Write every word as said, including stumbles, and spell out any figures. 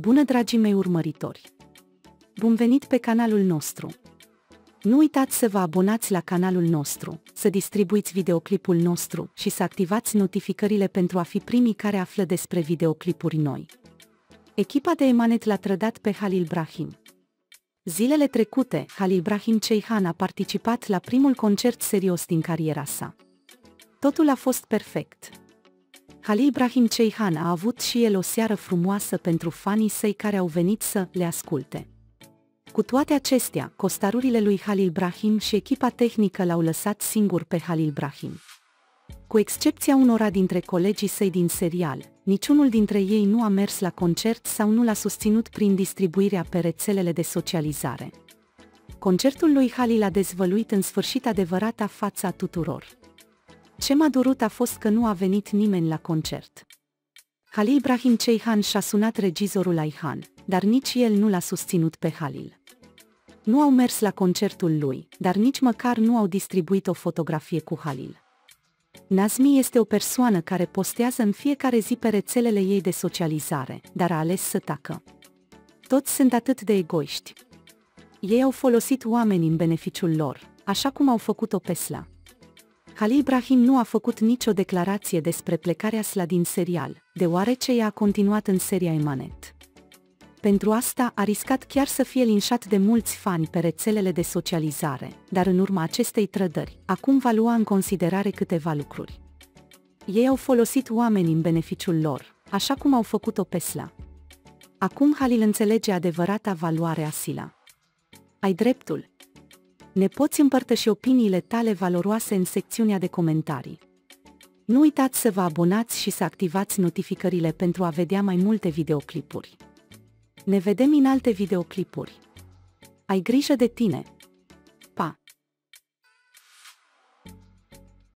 Bună, dragii mei urmăritori! Bun venit pe canalul nostru! Nu uitați să vă abonați la canalul nostru, să distribuiți videoclipul nostru și să activați notificările pentru a fi primii care află despre videoclipuri noi. Echipa de Emanet l-a trădat pe Halil Ibrahim. Zilele trecute, Halil Ibrahim Ceyhan a participat la primul concert serios din cariera sa. Totul a fost perfect. Halil Ibrahim Ceyhan a avut și el o seară frumoasă pentru fanii săi care au venit să le asculte. Cu toate acestea, costarurile lui Halil Ibrahim și echipa tehnică l-au lăsat singur pe Halil Ibrahim. Cu excepția unora dintre colegii săi din serial, niciunul dintre ei nu a mers la concert sau nu l-a susținut prin distribuirea pe rețelele de socializare. Concertul lui Halil a dezvăluit în sfârșit adevărata fața tuturor. Ce m-a durut a fost că nu a venit nimeni la concert. Halil Ibrahim Ceyhan și-a sunat regizorul Aihan, dar nici el nu l-a susținut pe Halil. Nu au mers la concertul lui, dar nici măcar nu au distribuit o fotografie cu Halil. Nazmi este o persoană care postează în fiecare zi pe rețelele ei de socializare, dar a ales să tacă. Toți sunt atât de egoiști. Ei au folosit oamenii în beneficiul lor, așa cum au făcut-o Pesla. Halil Ibrahim nu a făcut nicio declarație despre plecarea sa din serial, deoarece ea a continuat în seria Emanet. Pentru asta a riscat chiar să fie linșat de mulți fani pe rețelele de socializare, dar în urma acestei trădări, acum va lua în considerare câteva lucruri. Ei au folosit oamenii în beneficiul lor, așa cum au făcut-o Pesla. Acum Halil înțelege adevărata valoare a Sıla. Ai dreptul! Ne poți împărtăși opiniile tale valoroase în secțiunea de comentarii. Nu uitați să vă abonați și să activați notificările pentru a vedea mai multe videoclipuri. Ne vedem în alte videoclipuri. Ai grijă de tine!